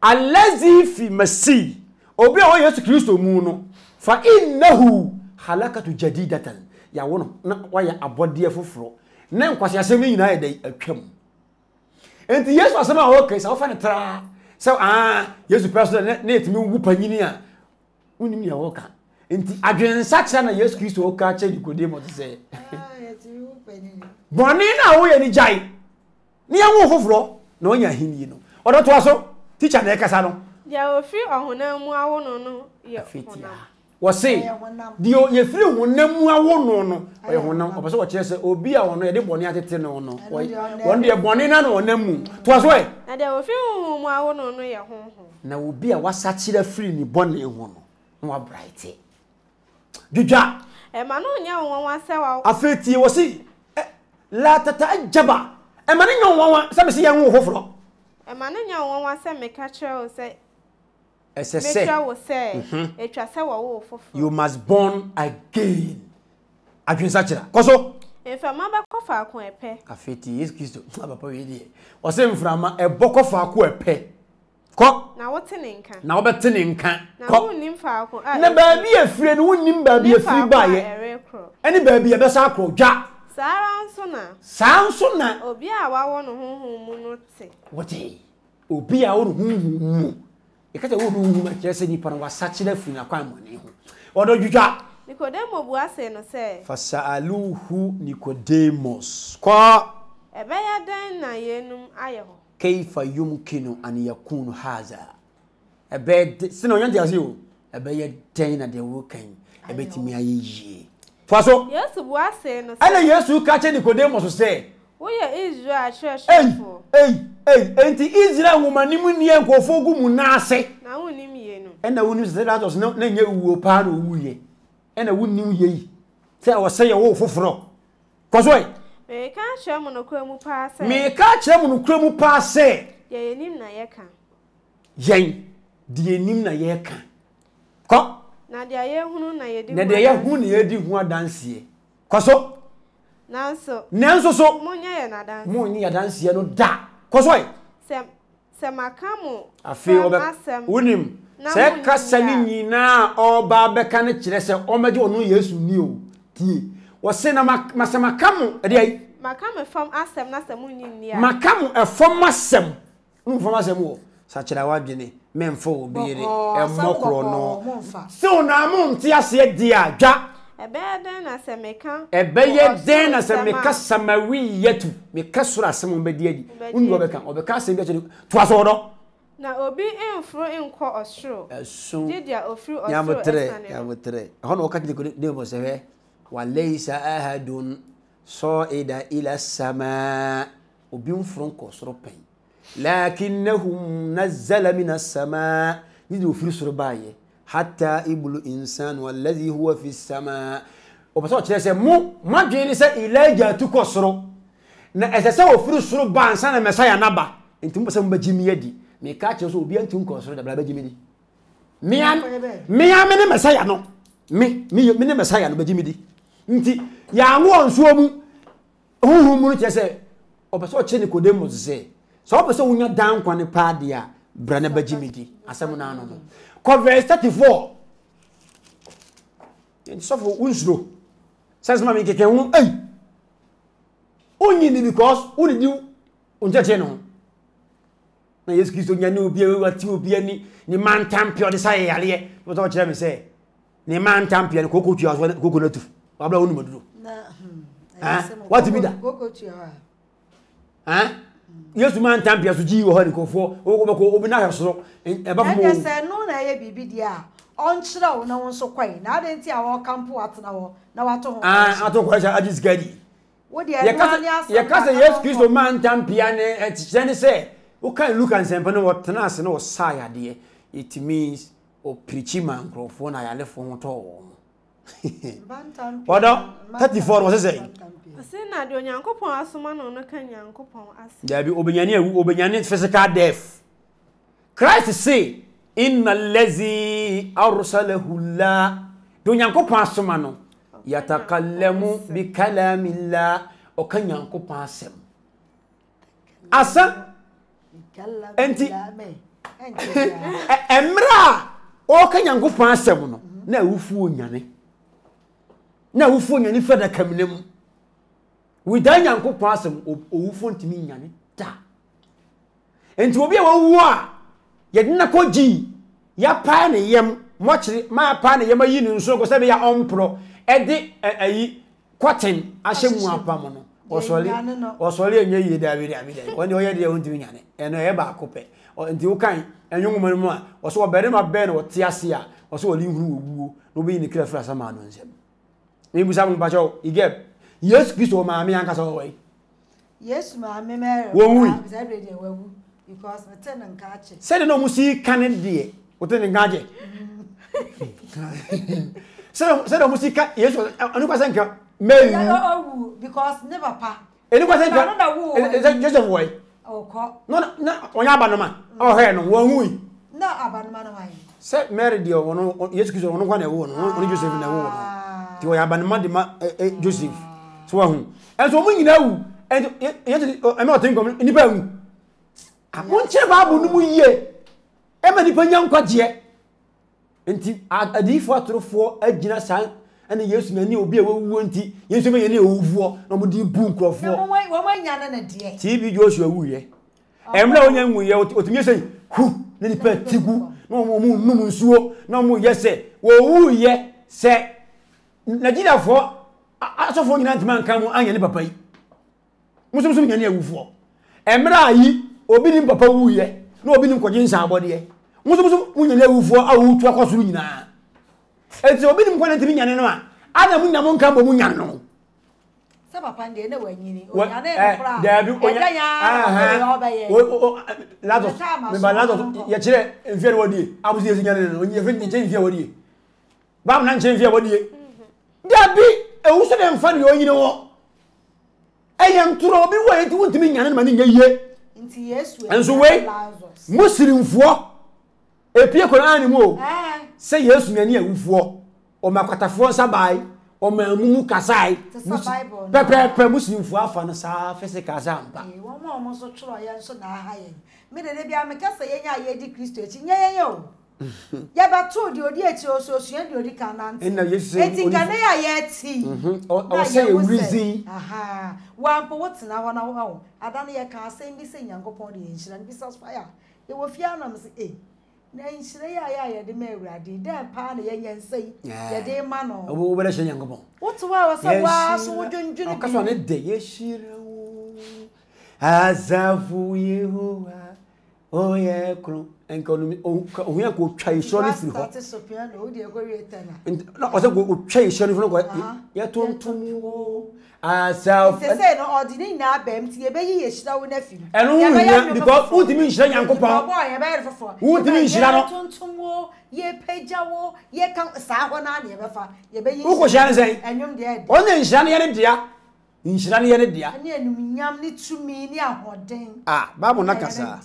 unless if you must see, or be all your Christo Muno, for in Nahu, Halaka to Jadi Datan. Ya won't why a body for. Name was assuming United a crumb. And the yes was some case often a tra. So, yes, the person that needs me whoopaninia. Unia Walker. And the Adrian Saxon, a yes, Christo Oka, you could demo to say. Bonina, we any giant. Near Wolfro, no, ya him, you know. Or not was so? Teacher Necasano. There were few on no, yeah, was say, Dio, you flew no more no. I was watching Obia on a debonate no. One day, Bonina or Nemu. Twas way. And there were few more no near home. Now, Obia was such a free bonny woman. More bright. Duja, a manonia one sell a 50 was he. Latata Jabba. A manino one, some see a young overflow. A manino one was a catcher say. As I say, you must born again. I can such a coso. If a mamma cofa quepe, a fitty is kissed to a poet, or same from a book of a quepe. Cock, now what's an inca? Now but an inca. Now, Nimfalco, never be a friend who nimber be a free buyer. Any baby a besacro, Jack. Sansona, Sansona, Obia, I want to whom what he? Obia, whom. You can't do much, just any pan was such a fin acquaintance. What do you got? Nicodemus was saying, I say, Fasalu who Nicodemus. Qua a bear than I am, I K for Yumkino and Yakun Hazard. A bed, Sino Yandiazio, a bear ten at the working, a bit me a ye. Faso, yes, was saying, and yes, you catch Nicodemus to say, where is your church? Hey. Hey, and the Israel woman, Nimunian, go for Gumunase. Now, Nimian, and the woman said, I was not named you, Pano, Wuye, and I wouldn't know ye. Say, I was saying, oh, for fro. Cosway, may catch them on a crumble pass, may catch them on a crumble pass, say, Yay, Nimnayaka. Yay, dear Nimnayaka. Cop, Nadia, who named you, who are dancing. Cosso? Nanso, Nanso, so Monia dance, no da. Cosway, Samakamu, I feel that Unim, Casanina, or Barbecanich, or Major New Year's New Tea. Was Sena Massamakamu a day? Macam from Assam, Nasamunia. Macam a from Massam, from Assamo, such a wagene, men for beer, a mocro no. So Namun Tiasia, dear Jack. A bear then as a maker, a bear then as a maker, some yet to make Cassura, some obedient, Ungobeca, or the casting that you twas order. Now, be in through in court or shrew, as soon did ya or through I would trade. Honor Catholic neighbors, eh? While Laser I had done saw Ada Ila Sama Obum Franco Srope. Lacking no whom Nazalamina Sama, you do feel so by ye. Hatta ibulu insan waladhi huwa fi sama obaso chese mu madwini se Elijah tukosro na esese ofuru suru ba ansa na Messiah naba ntimpo se mbagimi yedi me ka cheso obi antum kosro da bagimi di me ne Messiah no me ne Messiah no bagimi di nti ya nwo nsuo mu huhu mu chese obaso chene Nicodemus se so obaso unya dan kwane pa dia bra na bagimi di asem na no. Verse 34. And so for Unslo says, Mammy, get one. Hey, only because only you on the general. Now, yes, Christian, you know, be over to be any man champion, the say, what our German say. The man champion, cocoa to us, what cocoa to. What do you mean? What do you mean? Yes, man, Tampia, G. Horico for open our stroke and above. Yes, I know, I be dear. On Shrow, no one so quiet. Now, then, see our campo at an hour. Now, I don't know. I just get it. What do you ask? Your cousin, yes, Christo man, Tampiane, and Jenny say, what can look and say, but no, what tenas and no sire, dear. It means, oh, preachy man, grofon, I left for all. What 34 was it? Sina do Nyankopon asoma na ono kan Nyankopon ase. Dabi obenyane awu obenyane physical death. Christ say innal ladzi arsalahu la do Nyankopon asoma no yatakallamu bi kalamillah o kan Nyankopon asem. Asa enti emra o kan Nyankopon asem no na awufu onyane. Na awufu onyane fa da kamnemu. We don't yanko pass him or phone to me, Yanita. And to be a war, yet Nakoji, ya pine, yam, much my pine, yam, you so go say, your own pro, edit a cotton, I shall want Pamano, or Solly, and ye, David, when you are the own doing it, and a bacope, or until kind, and young man, or so a bedema bed or Tiasia, or so a new who will be in the clear for some man on him. Maybe some bajo, he gave. Yes, Christ, oh, my away. Yes, my mammy, because the tenant catch it. Said no musi cannon dear, what in gadget. Said a musica, yes, and was anchor, may because never pa. And it was another woo, just a way. Oh, no, no, on Abanama, oh, hair, no, one woo. No, Abanama. Said Mary, dear, yes, Christ, on one woman, only Joseph in a woman. To Abanama, Joseph. And so we know, and I'm not thinking in the bone. I won't check up on we ye. Emily Panyam Quadier. And I default to 4 a and the years many will be a wounty, yes, many over, no book of 4. Why, Yana, dear? TV Joshua, we young, we are to me say, who, little pet Tibu, no more moon, no more no more, yes, say, woo, ye, say, Nadina for. I saw for man come on any papa. Musum Yanier Emra, obedient papa woo ye, no obedient cogins our body. Musum Yanier for our wood to a cosurina. It's obedient point to me and one. I don't want to come on Yano. Sabapandia, no way, you who said I'm funny, you know? I am to Robbie Way to want to be an money yet. And so, wait, Muslim for a people animal. Say yes, many a four, or Macatafor Sabai, or Mamu Kasai, Pepper Muslim for Fanasa, Fesicazamba. One almost a Troy and so high. Made a baby, I'm a Cassia, ye Christus, yo. Yeah, but told you, dear, to associate your decanant. And now you say, I yet see. Or say, reason. Aha. One poet now on our own. I don't hear car saying this in Yanko Pony, and besides fire. It will fianums, eh? Nay, say, I the Mary, I did that party and say, the day man or whatever she young. What's well, so wouldn't you come on a day? Yes, she as a fool. Oh, yeah, and we are going to try shortly through. And I was going to try shortly from yet to me. I said, or didn't nab them to your baby, slow nephew. And only because who diminished Uncle Papa, who diminished Yanko, ye pay Jawo, ye come Sawana, never far. Ye baby, who was Jansen, and you dead. Only in Shani dear. In Shani dear. And you yamly to me near what dang. Ah, Babu Nakasa.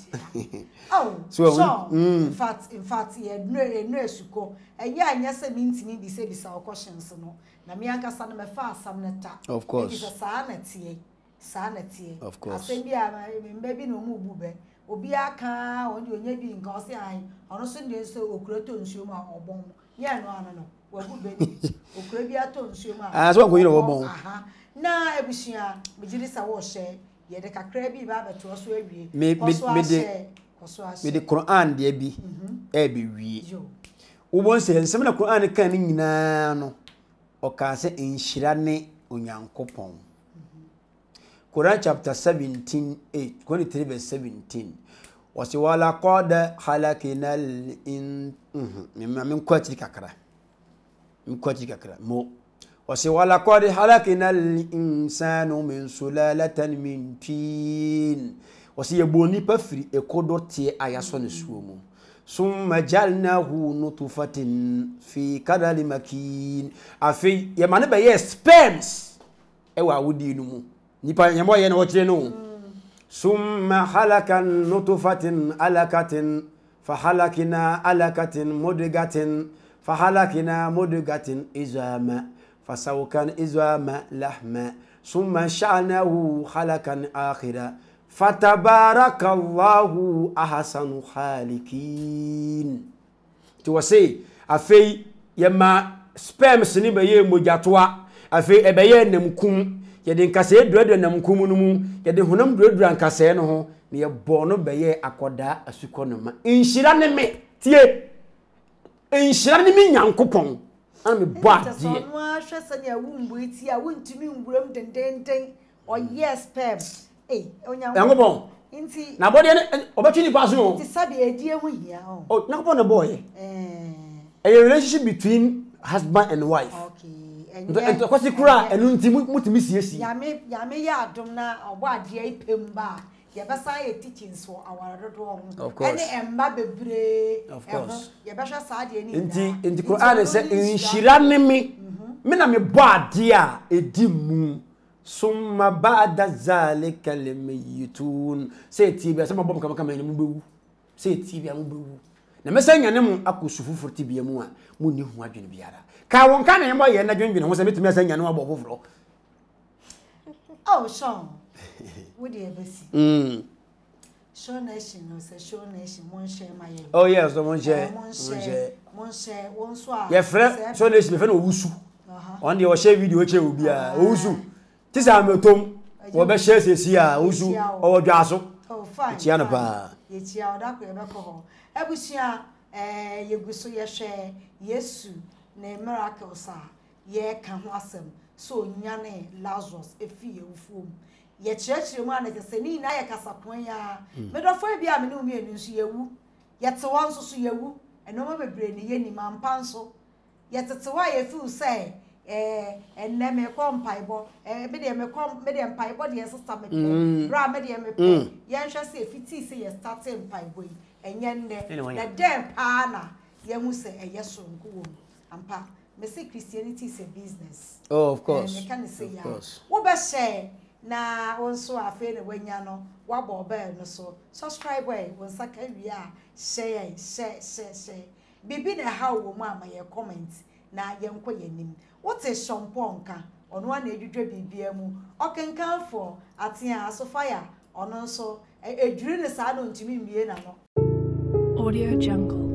Oh, so in fact, he had no nurse to go, and yes, I mean to me, be said, our questions. No, Namianca son of my father, Samnetta, of course, is a sanity, of course. Maybe no move, will be a car or you may be in Gossy Eye, or no Sunday so Ocroton Suma or Bom. Yeah, no, what would be Ocravia Ton Suma? As what we know, Bom. Now, I wish you a wash, yet a crabby rabbit to us, maybe, with the Quran, dear be, we won't say, and some of the Quran canning nano or cast in Shirane on Yankopon. Quran chapter 23 verse 17. Wasiwalaqad halaknal in min kwati kakra mo wasiwalaqad halaknal insanu min sulalatan min tin wasiyeboni pafri ekodote ayaso ne suomu summa jalnahu nutfatin fi kadali makin afi yemane be yes spams ewa wudi nu mu nipa yembo ye na wotre no summa halakan nutfatin alakatin fahalakina alakatin mudgatin fahalakina mudgatin izama fasawkan izama lahma summa sha'nahu halakan akhira fatabarakallahu ahsanu khaliqin to wasi afei yema sperms ni be ye mojatoa afei e be ye namkum ye de nkase duadu namkum no mu ye de honam duadu nkase no ho ne ye bono be ye akoda asuko no ma inhyira ne me tie inhyira ne me nyankopon an me bo adie no ahwese ne awumbu tie a wontumi nwuram dendenden o yes sperms. Hey, Nagobon. Inti. Na body ene opportunity pass no. Inti sabi edie ho hia ho. Oh, Nagobon na boy. A relationship between husband and wife. Okay. And to kwasi kura enu nti mutimi siesi. Ya me ya adom na obo ade ai pem ba. Ye besa ye teaching so awarodo ho. Ene emba bebre. Of course. Ye besa sa ade ni. Inti Quran say inshira ne me na me bo ade a edi mu. Summa ba'da zalika limyitun say tibia sama bom kama ni mbewu say tibia mbewu na mesanya ne mu akosufu furti bia mu a mu ni hu adwene biara ka won ka na yemba ye na dwendwene ho say metumi asanya no abofo fro oh so would you ever see show nation mon share my oh yes so mon share won so a ye frɛ show nation me fɛ no wusu on the o share video che obi a wusu this am otom wo be share sesia ozu owodwaso oh fine etia no ba etia odako e be ko ho ebusua yeguso ye hwe yesu na miracles a ye ka ho asem so nyane Lazarus efi ewufuom ye chirechire mu anete seni na ye kasapon ya medofo bi a me ne umie nsu yewu ye tewa nso so yewu eno ma bebre ne ye ni mampa nso ye tetewa ye fu say and let me come Pibo, a medium Pibo, the sister, Bra medium, Yan shall say if it is a starting Pibo, and Yan the damn Pana, Yamusa, a yes, and Pa, Missy Christianity is a business. Oh, of course. Can say, what best say? Now, also, I feel when Yano, Wabble Bell, no so. Subscribe way, when second we are, say. Bibin a how, mamma, your comments. Na yenko yenim what is shomponka ono an edwudwe bibia mu okenkanfo atia asofaya ono so edwure ne saa no ntumi mbie na no Audio Jungle.